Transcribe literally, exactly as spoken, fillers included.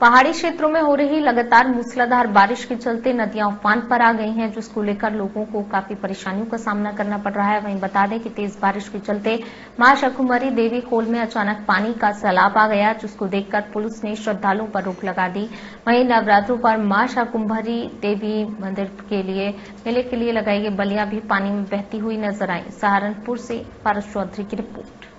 पहाड़ी क्षेत्रों में हो रही लगातार मूसलाधार बारिश के चलते नदियां उफान पर आ गई हैं, जिसको लेकर लोगों को काफी परेशानियों का सामना करना पड़ रहा है। वहीं बता दें कि तेज बारिश के चलते माशा कुम्भरी देवी खोल में अचानक पानी का सैलाब आ गया, जिसको देखकर पुलिस ने श्रद्धालुओं पर रोक लगा दी। वहीं नवरात्रों पर माशा कुम्भरी देवी मंदिर के लिए मेले के लिए लगाई गई बलिया भी पानी में बहती हुई नजर आई। सहारनपुर से पारस चौधरी की रिपोर्ट।